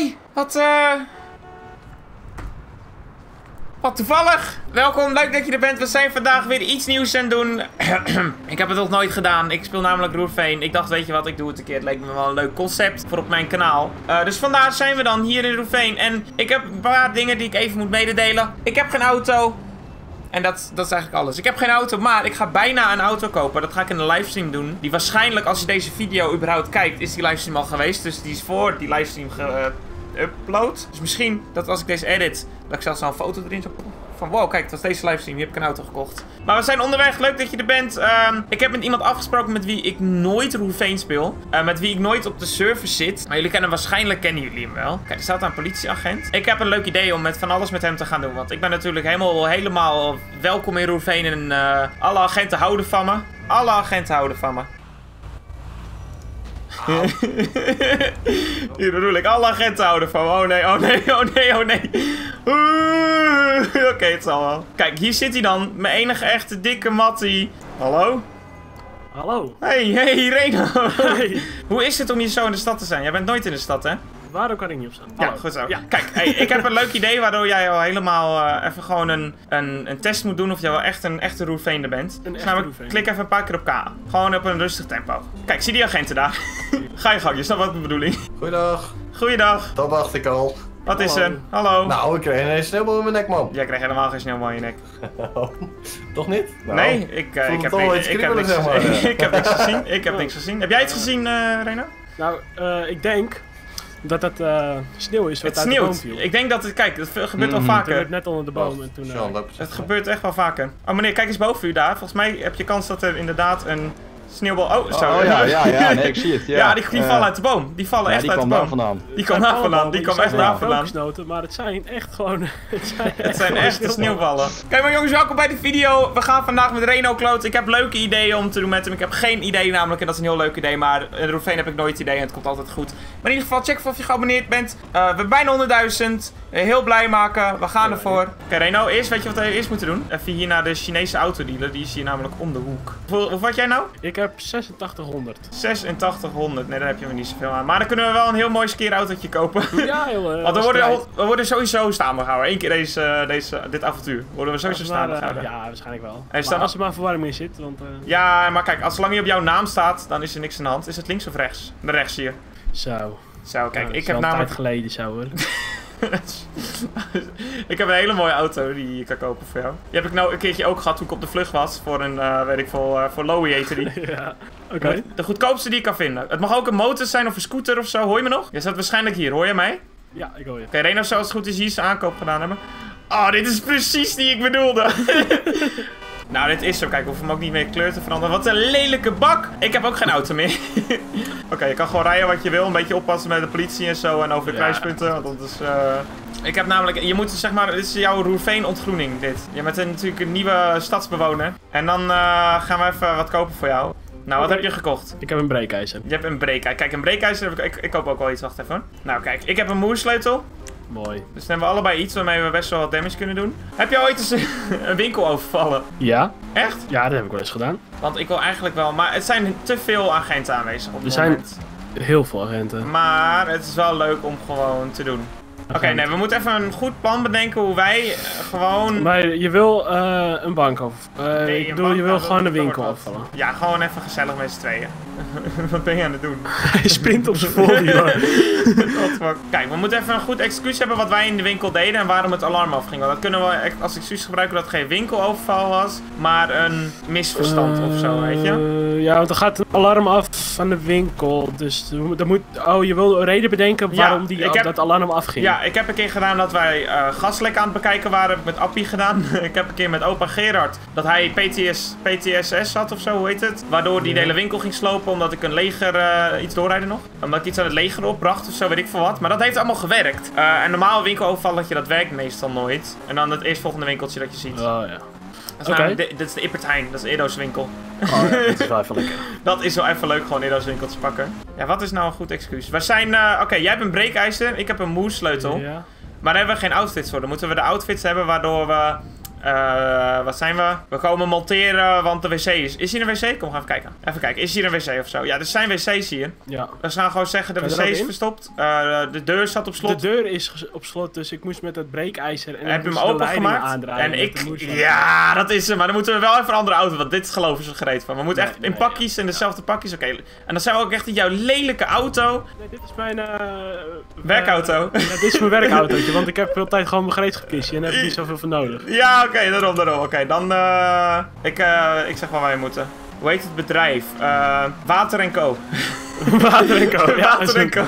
Hey, wat toevallig. Welkom, leuk dat je er bent. We zijn vandaag weer iets nieuws aan het doen. Ik heb het nog nooit gedaan. Ik speel namelijk Roerveen. Ik dacht, weet je wat, ik doe het een keer. Het leek me wel een leuk concept voor op mijn kanaal. Dus vandaar zijn we dan hier in Roerveen. En ik heb een paar dingen die ik even moet mededelen. Ik heb geen auto. En dat is eigenlijk alles. Ik heb geen auto, maar ik ga bijna een auto kopen. Dat ga ik in de livestream doen. Die waarschijnlijk, als je deze video überhaupt kijkt, is die livestream al geweest. Dus die is voor die livestream geüpload. Dus misschien dat als ik deze edit, dat ik zelfs al een foto erin zou poppen. Van wow, kijk, dat was deze livestream. Hier heb ik een auto gekocht. Maar we zijn onderweg. Leuk dat je er bent. Ik heb met iemand afgesproken met wie ik nooit Roerveen speel. Met wie ik nooit op de server zit. Maar jullie kennen hem waarschijnlijk, kennen jullie hem wel. Kijk, er staat een politieagent. Ik heb een leuk idee om met van alles met hem te gaan doen. Want ik ben natuurlijk helemaal welkom in Roerveen. En alle agenten houden van me. Alle agenten houden van me. Oh. Hier bedoel ik, alle agenten houden van me. Oh nee, oh nee, oh nee, oh nee. Oké, het zal wel. Kijk, hier zit hij dan. Mijn enige echte dikke mattie. Hallo? Hallo. Hey, Reno. Hey. Hoe is het om hier zo in de stad te zijn? Jij bent nooit in de stad, hè? Waarom kan ik niet op staan? Ja, goed zo. Ja. Kijk, hey, ik heb een leuk idee waardoor jij al helemaal even gewoon een test moet doen of jij wel echt een echte Roerveener bent. Dus namelijk, klik even een paar keer op K. Gewoon op een rustig tempo. Kijk, zie die agenten daar? Ga je gang, je snapt wat mijn bedoeling. Goeiedag. Goeiedag. Dat dacht ik al. Wat Hallo. Is er? Hallo. Nou, ik kreeg een sneeuwbal in mijn nek, man. Jij kreeg helemaal geen sneeuwbal in je nek. Toch niet? Nou, nee, ik heb niks gezien. Ik heb niks gezien. Heb jij iets gezien, Reno? Nou, ik denk dat het sneeuw is wat het uit de boom viel. Ik denk dat het, kijk, dat gebeurt wel vaker. Het gebeurt net onder de boom en toen... het gebeurt echt wel vaker. Oh meneer, kijk eens boven u daar. Volgens mij heb je kans dat er inderdaad een... sneeuwbal. Oh, zo. Oh, ja, nee, ik zie het. Ja, ja die vallen uit de boom. Die vallen echt uit de boom. Vandaan. Die komen daar vandaan. Die komen echt daar vandaan. Maar het zijn echt gewoon... Het zijn echt de sneeuwballen. Kijk maar jongens, welkom bij de video. We gaan vandaag met Reno kloot. Ik heb leuke ideeën om te doen met hem. Ik heb geen idee namelijk. En dat is een heel leuk idee. Maar in Roerveen heb ik nooit idee. En het komt altijd goed. Maar in ieder geval, check of je geabonneerd bent. We zijn bijna 100.000. Heel blij maken. We gaan ervoor. Oké, Reno, eerst weet je wat we eerst moeten doen? Even hier naar de Chinese autodealer. Die is hier namelijk om de hoek. Hoeveel had jij nou? Ik heb 8600. 8600, nee, daar heb je me niet zoveel aan. Maar dan kunnen we wel een heel mooi skeerautootje kopen. Ja, joh. Want we worden sowieso staande gehouden. Eén keer dit avontuur. Worden we sowieso staande gehouden. Ja, waarschijnlijk wel. En maar als er maar verwarring in zit, want... Ja, maar kijk, als lang niet op jouw naam staat, dan is er niks aan de hand. Is het links of rechts? De rechts hier. Zo. Zo, kijk, ik heb namelijk... tijd geleden zo, hoor. Ik heb een hele mooie auto die je kan kopen voor jou. Die heb ik nou een keertje ook gehad toen ik op de vlucht was. Voor een, weet ik veel, voor Lowy heette die. Ja, oké. De goedkoopste die ik kan vinden. Het mag ook een motor zijn of een scooter of zo. Hoor je me nog? Je staat waarschijnlijk hier. Hoor je mij? Ja, ik hoor je. Oké, Reno zou als het goed is hier zijn aankoop gedaan hebben. Oh, dit is precies die ik bedoelde. Nou, dit is zo. Kijk, ik hoef hem ook niet meer kleur te veranderen. Wat een lelijke bak! Ik heb ook geen auto meer. Oké, je kan gewoon rijden wat je wil. Een beetje oppassen met de politie en zo. En over de kruispunten. Want dat is... Ik heb namelijk... Je moet zeg maar... Dit is jouw Roerveen-ontgroening, dit. Je bent natuurlijk een nieuwe stadsbewoner. En dan gaan we even wat kopen voor jou. Nou, wat heb je gekocht? Ik heb een breekijzer. Je hebt een breekijzer. Kijk, een breekijzer heb ik... Ik koop ook wel iets. Wacht even. Nou, kijk. Ik heb een moersleutel. Mooi. Dus dan hebben we allebei iets waarmee we best wel wat damage kunnen doen. Heb jij ooit eens een winkel overvallen? Ja. Echt? Ja, dat heb ik wel eens gedaan. Want ik wil eigenlijk wel... Maar het zijn te veel agenten aanwezig op dit moment. Er zijn heel veel agenten. Maar het is wel leuk om gewoon te doen. Oké, nee, we moeten even een goed plan bedenken hoe wij gewoon... Maar je wil een bank af. Nee, ik bedoel, je wil gewoon een winkel afvallen. Ja, gewoon even gezellig met z'n tweeën. Wat ben je aan het doen? Hij spint op zijn voordeur. Kijk, we moeten even een goed excuus hebben wat wij in de winkel deden en waarom het alarm afging. Want dat kunnen we als excuus gebruiken dat het geen winkeloverval was, maar een misverstand of zo, weet je? Ja, want er gaat een alarm af van de winkel. Dus dan moet... Oh, je wil een reden bedenken waarom dat alarm afging. Ja, ik heb een keer gedaan dat wij gaslek aan het bekijken waren. Heb ik met Appie gedaan. Ik heb een keer met opa Gerard dat hij PTSS had of zo, hoe heet het? Waardoor die de hele winkel ging slopen omdat ik een leger iets doorrijden nog. Omdat ik iets aan het leger opbracht of zo, weet ik veel wat. Maar dat heeft allemaal gewerkt. En normaal winkelovervalletje, dat werkt meestal nooit. En dan het eerstvolgende winkeltje dat je ziet. Oh ja. Dit is de Ippertijn, dat is Edo's winkel. Oh ja, dat is wel even lekker. Dat is wel even leuk, gewoon Edo's winkeltjes pakken. Ja, wat is nou een goed excuus? We zijn, jij hebt een breekijzer, ik heb een moersleutel. Ja. Maar daar hebben we geen outfits voor. Dan moeten we de outfits hebben waardoor we Wat zijn we? We komen monteren, want de wc is... Is hier een wc? Kom, gaan we kijken. Even kijken, is hier een wc of zo? Ja, er zijn wc's hier. Ja. We gaan gewoon zeggen, de wc is verstopt. De deur zat op slot. De deur is op slot, dus ik moest met dat breekijzer... En heb je hem opengemaakt? En ik... Ja, dat is hem. Maar dan moeten we wel even een andere auto, want dit geloven ze gereed van. We moeten echt in pakjes, in dezelfde pakjes. Oké. En dan zijn we ook echt in jouw lelijke auto. Nee, dit is mijn... werkauto. Ja, dit is mijn werkautootje, want ik heb veel tijd gewoon mijn gereedschapkistje en daar heb ik niet zoveel van nodig. Ja, oké, daarom. Oké, dan... ik zeg wel waar je moeten. Hoe heet het bedrijf? Water & Co. Water & Co. Ja, Water & Co.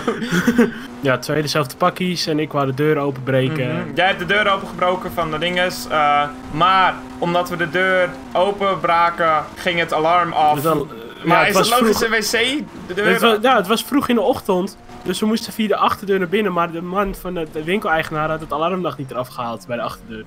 Ja, twee dezelfde pakjes en ik wou de deur openbreken. Jij hebt de deur opengebroken van de dinges. Maar omdat we de deur openbraken, ging het alarm af. Maar ja, is het logisch een wc? Ja, het was vroeg in de ochtend. Dus we moesten via de achterdeur naar binnen, maar de man van de winkeleigenaar had het alarm nog niet eraf gehaald bij de achterdeur.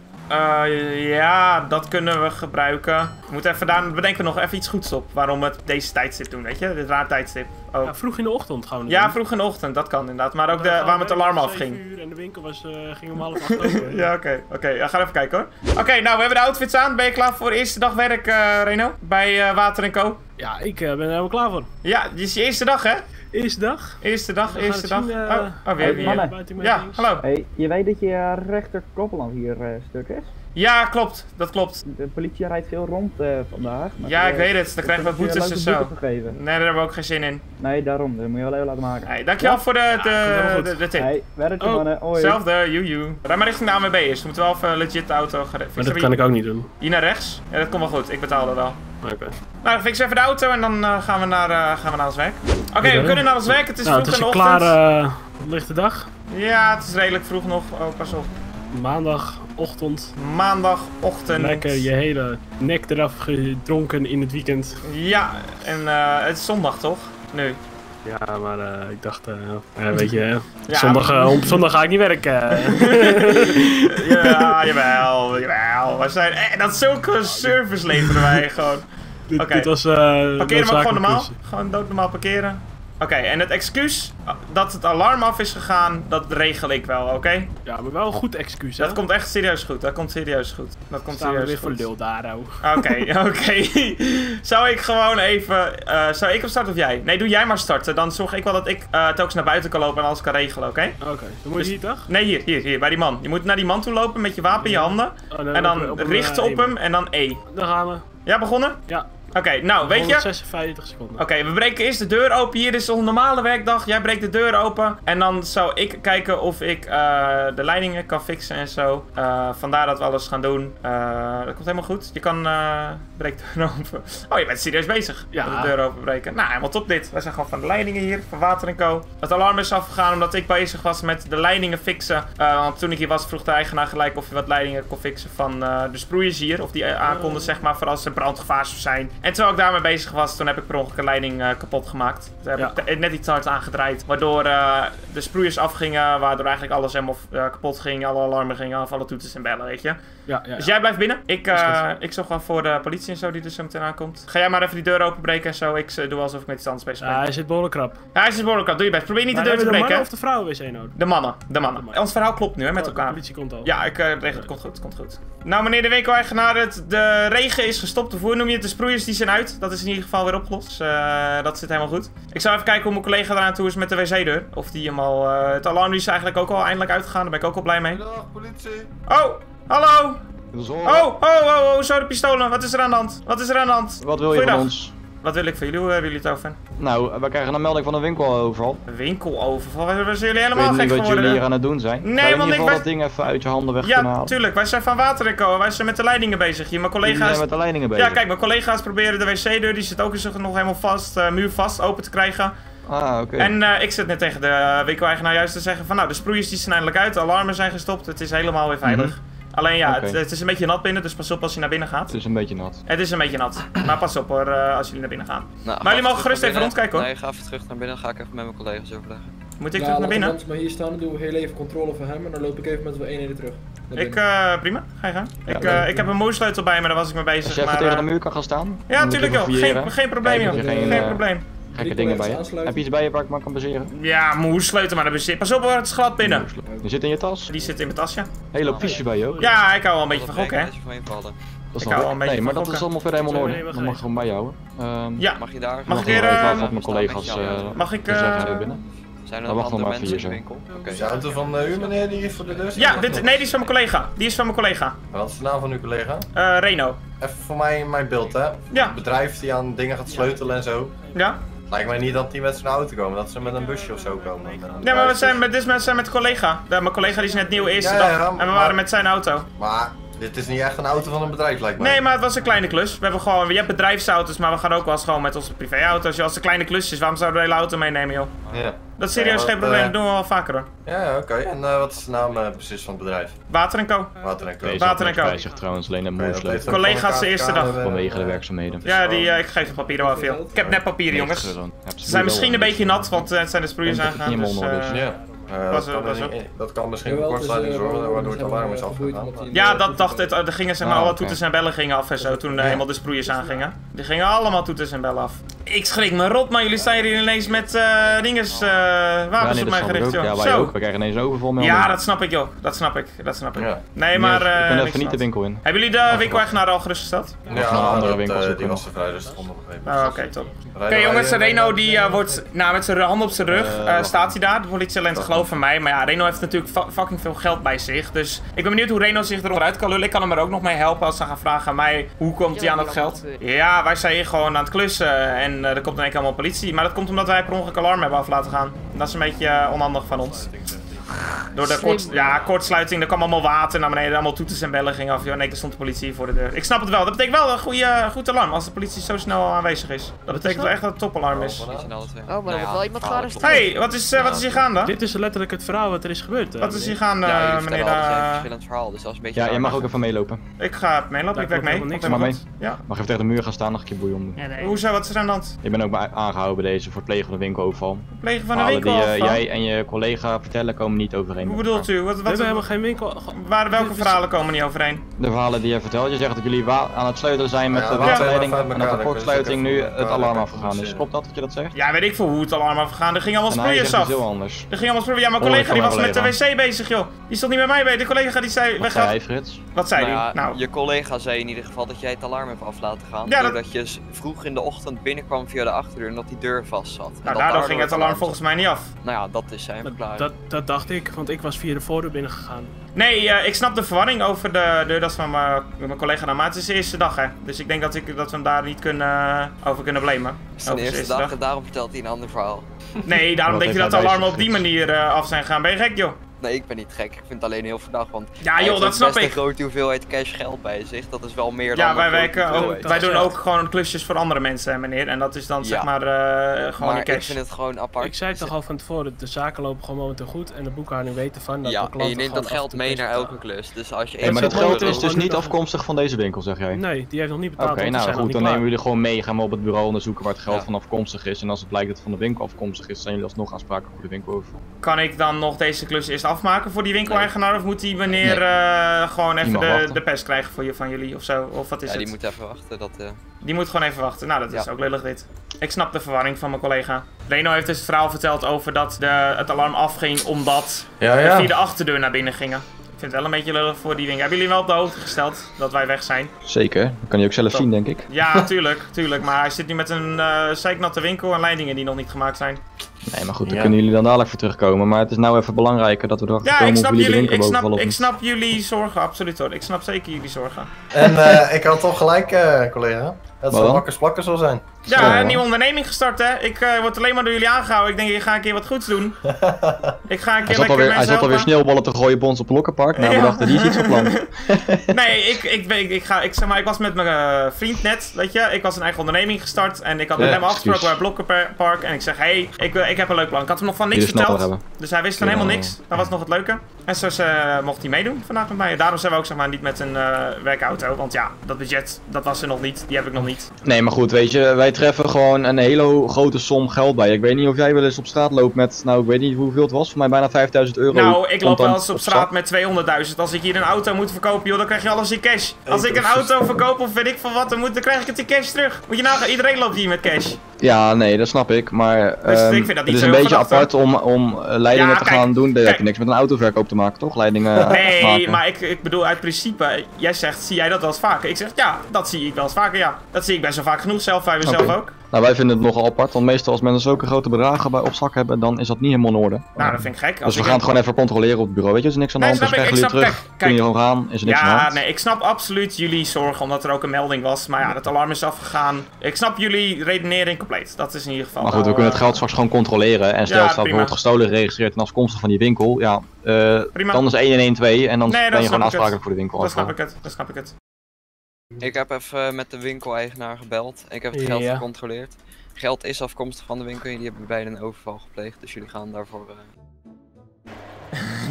Ja, dat kunnen we gebruiken. We moeten even daar bedenken nog even iets goeds op waarom we deze tijdstip doen, weet je? Dit raar tijdstip. Oh. Ja, vroeg in de ochtend gaan we doen. Ja, vroeg in de ochtend, dat kan inderdaad. Maar ook waarom het alarm afging. En de winkel was, ging om 7:30 open. Ja, oké. Ja, ga even kijken hoor. Oké, nou, we hebben de outfits aan. Ben je klaar voor de eerste dag werk, Reno? Bij Water & Co? Ja, ik ben er helemaal klaar voor. Ja, dit is je eerste dag, hè? Eerste dag. Zien, weer. Ja, hallo. Hey, je weet dat je rechterkoppeland hier stuk is? Ja, klopt. Dat klopt. De politie rijdt veel rond vandaag. Ja, ik weet het. Dan krijgen we boetes en zo. Nee, daar hebben we ook geen zin in. Nee, daarom. Dat moet je wel even laten maken. Hey, dankjewel voor de tip. Hey, werkje mannen. Hoi. Hetzelfde, joejoe. Rij maar richting de AMB is. We moeten wel even legit de auto gaan... Maar dat kan ik ook niet doen. Hier naar rechts? Ja, dat komt wel goed. Ik betaal dat wel. Okay. Nou, dan fixen we even de auto en dan gaan we naar ons werk. Oké, we kunnen naar ons werk. Het is vroeg in de ochtend. Het is klaar, lichte dag. Ja, het is redelijk vroeg nog. Oh, pas op. Maandagochtend. Lekker je hele nek eraf gedronken in het weekend. Ja, en het is zondag toch? Nu. Ja, maar ik dacht, weet je, op zondag ga ik niet werken. Ja, jawel. We zijn, dat zulke service leveren wij gewoon. Dit was, parkeren we gewoon normaal. Gewoon doodnormaal parkeren. Oké, en het excuus dat het alarm af is gegaan, dat regel ik wel, oké? Ja, maar wel een goed excuus, hè? Dat komt echt serieus goed, Staan we weer voor lul daar, oh. Oké. Zou ik gewoon even... zou ik hem starten of jij? Nee, doe jij maar starten. Dan zorg ik wel dat ik telkens naar buiten kan lopen en alles kan regelen, oké? Oké, dan moet je hier toch? Nee, hier, bij die man. Je moet naar die man toe lopen met je wapen in je handen. En dan richten op hem en dan E. Dan gaan we. Ja, begonnen? Ja. Oké, nou, weet je... 156 seconden. Oké, we breken eerst de deur open. Hier is een normale werkdag. Jij breekt de deur open. En dan zou ik kijken of ik de leidingen kan fixen en zo. Vandaar dat we alles gaan doen. Dat komt helemaal goed. Je kan... breek de deur open. Oh, je bent serieus bezig. Ja. De deur openbreken. Nou, helemaal top dit. Wij zijn gewoon van de leidingen hier. Van Water & Co. Het alarm is afgegaan omdat ik bezig was met de leidingen fixen. Want toen ik hier was vroeg de eigenaar gelijk of je wat leidingen kon fixen van de sproeiers hier. Of die aankonden, zeg maar, voor als er brandgevaar zou zijn. En terwijl ik daarmee bezig was, toen heb ik per ongeluk een leiding kapot gemaakt. Daar heb ik net iets hard aangedraaid. Waardoor de sproeiers afgingen, waardoor eigenlijk alles helemaal kapot ging. Alle alarmen gingen af, alle toeters en bellen, weet je. Ja. Dus jij blijft binnen. Ik zorg wel voor de politie en zo die er zo meteen aankomt. Ga jij maar even die deur openbreken en zo. Ik doe alsof ik met iets anders bezig ben. Ja, hij zit behoorlijk krap. Doe je best. Probeer niet de deur te breken. De mannen of de vrouwen wc nodig? De mannen. Ons verhaal klopt nu, hè, met elkaar. De politie komt al. Ja, het komt goed, Nou, meneer de winkeleigenaar, de regen is gestopt. De voer noem je het, de sproeiers die zijn uit. Dat is in ieder geval weer opgelost. Dus dat zit helemaal goed. Ik zou even kijken hoe mijn collega eraan toe is met de wc-deur. Of die hem al... het alarm is eigenlijk ook al eindelijk uitgegaan. Daar ben ik ook al blij mee. Dag, politie. Oh, hallo. Oh, zo de pistolen. Wat is er aan de hand? Wat wil je van ons? Wat wil ik van jullie? Hoe hebben jullie het over? Nou, we krijgen een melding van een winkeloverval. Winkeloverval? Waar zijn jullie helemaal gek geworden? Ik weet niet wat jullie hier aan het doen zijn. Nee, want ik ben... dat ding even uit je handen weg kunnen halen. Ja, tuurlijk. Wij zijn van Water & Co. Wij zijn met de leidingen bezig hier. Mijn collega's... Jullie zijn met de leidingen bezig? Ja, kijk, mijn collega's proberen de wc-deur. Die zit ook eens nog helemaal vast, muurvast, open te krijgen. Ah, oké. En ik zit net tegen de winkeleigenaar juist te zeggen van... Nou, de sproeiers die zijn eindelijk uit. De alarmen zijn gestopt. Het is helemaal weer veilig. Alleen ja, het is een beetje nat binnen, dus pas op als je naar binnen gaat. Het is een beetje nat, maar pas op hoor, als jullie naar binnen gaan. Nou, maar jullie mogen gerust even rondkijken hoor. Nee, ga even terug naar binnen, ga ik even met mijn collega's overleggen. Moet ik terug naar binnen? Ja, laat maar hier staan, dan doen we heel even controle van hem en dan loop ik even met de eenheden terug. Prima, ga je gaan. Ik heb een moersleutel bij me, daar was ik mee bezig. Als je even tegen de muur kan gaan staan? Ja, tuurlijk wel, geen probleem joh, geen probleem. Gekke dingen bij je. Heb je iets bij je waar ik maar kan baseren? Ja, moe sleutel maar. Pas op hoor, het is glad binnen. Die zit in je tas? Die zit in mijn tas, ja. Hele hoop fiches bij je ook. Ja, ik hou wel een beetje van gokken, hè. Ik hou wel een beetje van gokken. Nee, maar dat is allemaal verder helemaal in orde. Dan mag ik gewoon bij jou. Ja. Mag je daar? Mag ik even wat mijn collega's zeggen binnen? Zijn er nog andere mensen in de winkel? De auto van u, meneer, die voor de deur zit? Ja, nee, die is van mijn collega. Die is van mijn collega. Wat is de naam van uw collega? Reno. Even voor mij mijn beeld, hè? Ja. Het bedrijf die aan dingen gaat sleutelen en zo. Ja. Lijkt mij niet dat die met zijn auto komen, dat ze met een busje of zo komen. Ja, maar we zijn met dit mensen met collega. Mijn collega die is net nieuw eerste dag. En we waren met zijn auto. Maar dit is niet echt een auto van een bedrijf, lijkt mij. Nee, maar het was een kleine klus. We hebben gewoon, je hebt bedrijfsauto's, maar we gaan ook wel eens gewoon met onze privéauto's. Als de kleine klusjes, waarom zouden we de hele auto meenemen, joh? Ja. Dat is serieus geen probleem, dat doen we wel vaker hoor. Ja, oké. En wat is de naam precies van het bedrijf? Water & Co. Water & Co. Water & Co. Bij zich trouwens, alleen een moersleut. Collega's de eerste dag. Vanwege de werkzaamheden. Ja, ik geef de papieren wel veel. Ik heb net papieren, jongens. Ze zijn misschien een beetje nat, want het zijn de sproeiers aangegaan. Dus, dat kan misschien een kortsluiting zorgen, waardoor het alarm is afgegaan. Ja, dat dacht ik. Er gingen zeg maar alle toeters en bellen gingen af en zo toen helemaal de sproeiers aangingen. Die gingen allemaal toeters en bellen af. Ik schrik me rot, maar jullie staan hier ineens met wapens op mij gericht, joh. Ja, wij ook. We krijgen ineens overval met elkaar. Ja, dat snap ik, joh. Dat snap ik. Ja. Nee, maar... ik ben even niet de winkel in. Hebben jullie de winkel-eigenaar al gerustgesteld? Ja, of naar een andere winkel zoeken. Die was er vrij rustig onder op een gegeven moment. Oké, top. Oké, jongens, Reno die wordt... Nou, met zijn hand op zijn rug staat hij daar. De politie alleen te geloven van mij. Maar ja, Reno heeft natuurlijk fucking veel geld bij zich. Dus ik ben benieuwd hoe Reno zich eruit kan lullen. Ik kan hem er ook nog mee helpen als ze gaan vragen aan mij. Hoe komt hij aan dat geld? Ja, wij zijn hier gewoon aan het klussen en er komt in één keer allemaal politie. Maar dat komt omdat wij per ongeluk alarm hebben af laten gaan. Dat is een beetje onhandig van ons. Door de kortsluiting, er kwam allemaal water naar beneden, allemaal toeters en bellen gingen af. Nee, er stond de politie voor de deur. Ik snap het wel, dat betekent wel een goed alarm als de politie zo snel aanwezig is. Dat betekent wel echt dat het topalarm is. Oh, maar er wordt wel iemand gearresteerd. Hey, wat is hier gaande? Dit is letterlijk het verhaal wat er is gebeurd. Wat is hier gaande, meneer? Ja, jij mag ook even meelopen. Ik ga meelopen, ik werk mee. Mag even tegen de muur gaan staan, nog een keer boeien om. Hoezo, wat is er aan de hand? Ik ben ook aangehouden bij deze voor het plegen van de winkeloverval. Plegen van de winkeloverval? Die jij en je collega vertellen komen niet overeen. Hoe bedoelt u? We hebben geen winkel. Welke verhalen komen niet overeen? De verhalen die je vertelt. Je zegt dat jullie aan het sleutelen zijn met de waterleiding en dat de kortsluiting nu het alarm afgegaan is. Klopt dat je dat zegt? Ja, weet ik veel hoe het alarm afgegaan. Er ging allemaal sproeiers af. Heel anders. Er ging allemaal sproeiers. Ja, mijn collega die was met de wc bezig, joh. Die stond niet met mij bij. De collega die zei... Wat zei hij, Frits? Wat zei hij? Nou, je collega zei in ieder geval dat jij het alarm hebt af laten gaan. Ja, doordat je vroeg in de ochtend binnenkwam via de achterdeur en dat die deur vast zat. Nou, daardoor ging het alarm volgens mij niet af. Nou ja, dat is zijn verklaring. Dat dacht ik. Want ik was via de voordeur binnengegaan. Nee, ik snap de verwarring over de deurdas van mijn collega naar maat. Het is de eerste dag, hè. Dus ik denk dat we hem daar niet over kunnen blamen. Het is de eerste dag en daarom vertelt hij een ander verhaal. Nee, daarom denk je dat de alarmen op die manier af zijn gegaan. Ben je gek, joh? Nee, ik ben niet gek. Ik vind het alleen heel verdacht, want ja, joh, dat snap ik. Hij heeft een grote hoeveelheid cash geld bij zich. Dat is wel meer dan... Ja, wij doen ook gewoon klusjes voor andere mensen, meneer. En dat is dan, zeg maar, gewoon maar die cash. Ik vind het gewoon apart. Ik zei toch al van tevoren, de zaken lopen gewoon momenteel goed en de boekhouding weet ervan dat de klanten... Ja, en je neemt dat geld mee naar elke klus. Dus als je... maar dat geld is dus niet afkomstig van deze winkel, zeg jij? Nee, die heeft nog niet betaald. Oké, nou goed, dan nemen jullie gewoon mee, gaan we op het bureau onderzoeken waar het geld van afkomstig is. En als het blijkt dat het van de winkel afkomstig is, zijn jullie alsnog aansprakelijk voor de winkeloverval. Kan ik dan nog deze klus eerst afmaken voor die winkeleigenaar of moet die meneer gewoon even de pers krijgen voor van jullie ofzo? Of wat is het? Ja, die moet even wachten. Die moet gewoon even wachten. Nou, dat is ook lullig dit. Ik snap de verwarring van mijn collega. Reno heeft dus het verhaal verteld over dat het alarm afging omdat we via de achterdeur naar binnen gingen. Ik vind het wel een beetje lullig voor die winkel. Hebben jullie wel op de hoogte gesteld dat wij weg zijn? Zeker. Dat kan je ook zelf zien, denk ik. Ja, tuurlijk. Maar hij zit nu met een zeiknatte winkel en leidingen die nog niet gemaakt zijn. Nee, maar goed, daar kunnen jullie dan dadelijk voor terugkomen. Maar het is nou even belangrijker dat we erachter komen hoe jullie de winkel bovenvallen of niet. Ik snap jullie zorgen, absoluut hoor. Ik snap zeker jullie zorgen. En ik had toch gelijk, collega. Dat het wel makkers plakken zal zijn. Ja, een nieuwe onderneming gestart, hè. Ik word alleen maar door jullie aangehouden. Ik denk, ik ga een keer wat goeds doen. Ik ga een keer lekker mensen. Hij zat alweer sneeuwballen te gooien bij ons op Lokkenpark. Nou, we dachten, die is iets gepland. Nee, ik was met mijn vriend net, weet je. Ik was een eigen onderneming gestart. En ik had met hem afgesproken bij het Lokkenpark. En ik zeg, hey, ik heb een leuk plan. Ik had hem nog van niks verteld. Dus hij wist van helemaal niks. Dat was nog het leuke. En zo mocht hij meedoen vandaag met mij. Daarom zijn we ook, zeg maar, niet met een werkauto. Want ja, dat budget, dat was er nog niet. Die heb ik nog niet. Nee, maar goed, weet je, wij treffen gewoon een hele grote som geld bij. Ik weet niet of jij wel eens op straat loopt met, nou, ik weet niet hoeveel het was. Voor mij bijna 5000 euro. Nou, ik loop wel eens op straat met 200.000. Als ik hier een auto moet verkopen, joh, dan krijg je alles in cash. Als ik een auto verkoop of weet ik van wat, dan krijg ik het in cash terug. Moet je nagaan, iedereen loopt hier met cash. Ja, nee, dat snap ik, maar dus ik vind dat niet het is een beetje apart om leidingen te gaan doen. Daar heb je niks met een autoverkoop te maken, toch? Leidingen nee, maken. Maar ik bedoel uit principe, jij zegt, zie jij dat wel eens vaker? Ik zeg, ja, dat zie ik wel eens vaker, ja. Dat zie ik best wel vaak genoeg, zelf bij mezelf ook. Nou, wij vinden het nogal apart, want meestal als mensen zulke grote bedragen bij op zak hebben, dan is dat niet helemaal in orde. Nou, dat vind ik gek. Als dus we gaan het gewoon even controleren op het bureau, weet je, is er niks aan de hand, dan krijgen jullie terug. Kun je gewoon gaan, is er niks aan de hand. Ja, nee, ik snap absoluut jullie zorgen, omdat er ook een melding was, maar ja, het alarm is afgegaan. Ik snap jullie redenering compleet, dat is in ieder geval... Maar goed, we kunnen het geld straks gewoon controleren en stel dat wordt gestolen geregistreerd en afkomstig van die winkel, ja, dan is 112 en dan ben je gewoon afspraken voor de winkel. Dat snap ik het, dat snap ik het. Ik heb even met de winkeleigenaar gebeld. Ik heb het geld gecontroleerd. Geld is afkomstig van de winkel en jullie hebben beide een overval gepleegd. Dus jullie gaan daarvoor...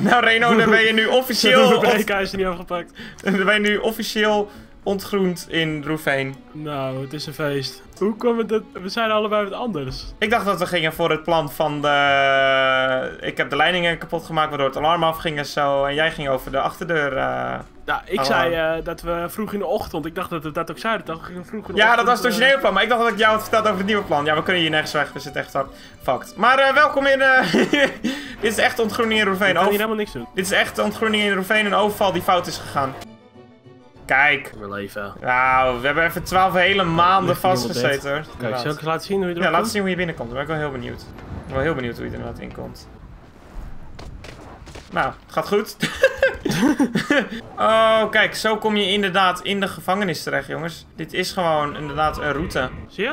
Nou Reno, dan ben je nu officieel... Dan ben je nu officieel ontgroend in Roerveen. Nou, het is een feest. Hoe kwam het dat... We zijn allebei wat anders. Ik dacht dat we gingen voor het plan van de... Ik heb de leidingen kapot gemaakt waardoor het alarm afging en zo. En jij ging over de achterdeur... Nou, ik zei dat we vroeg in de ochtend, ik dacht dat we dat ook zeiden, dat we vroeg in de ochtend... Ja, dat was het originele plan, maar ik dacht dat ik jou had verteld over het nieuwe plan. Ja, we kunnen hier nergens weg, we zitten echt fucked. Maar welkom in... Dit is echt ontgroening in Roerveen. Ik kan hier helemaal niks doen. Dit is echt ontgroening in Roerveen, een overval die fout is gegaan. Kijk. We leven. Nou, we hebben even 12 hele maanden vastgezeten. Kijk, zal ik eens laten zien hoe je binnenkomt? Ja, laat zien hoe je binnenkomt, daar ben ik wel heel benieuwd. Ik ben wel heel benieuwd hoe je er inderdaad inkomt. Nou, het gaat goed. Oh, kijk, zo kom je inderdaad in de gevangenis terecht, jongens. Dit is gewoon inderdaad een route. Zie je?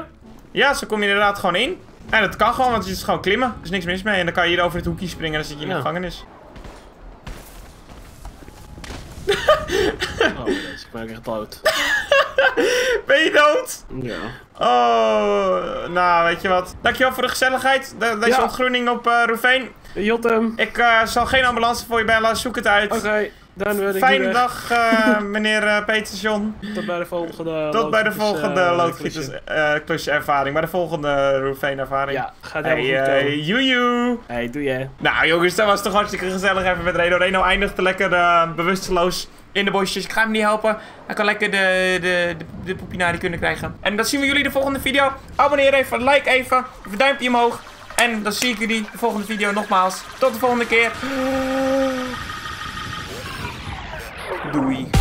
Ja, zo kom je inderdaad gewoon in. En dat kan gewoon, want het is gewoon klimmen. Er is niks mis mee. En dan kan je hier over het hoekje springen en dan zit je in de gevangenis. Oh, ik ben echt dood. Ben je dood? Ja. Oh, nou, weet je wat. Dankjewel voor de gezelligheid. Deze ontgroening op Roerveen. Jotem. Ik zal geen ambulance voor je bellen, zoek het uit. Oké, dan wil ik fijne dag, meneer Peterson. Tot bij de volgende. Tot bij de volgende loodgieterservaring. Bij de volgende Roerveen-ervaring. Ja, gaat helemaal goed. Joejoe. Hey, doe jij. Nou jongens, dat was toch hartstikke gezellig even met Reno. Reno eindigde lekker bewusteloos in de bosjes. Ik ga hem niet helpen. Hij kan lekker de poepinari kunnen krijgen. En dat zien we jullie de volgende video. Abonneer even, like even, een duimpje omhoog. En dan zie ik jullie de volgende video nogmaals. Tot de volgende keer. Doei.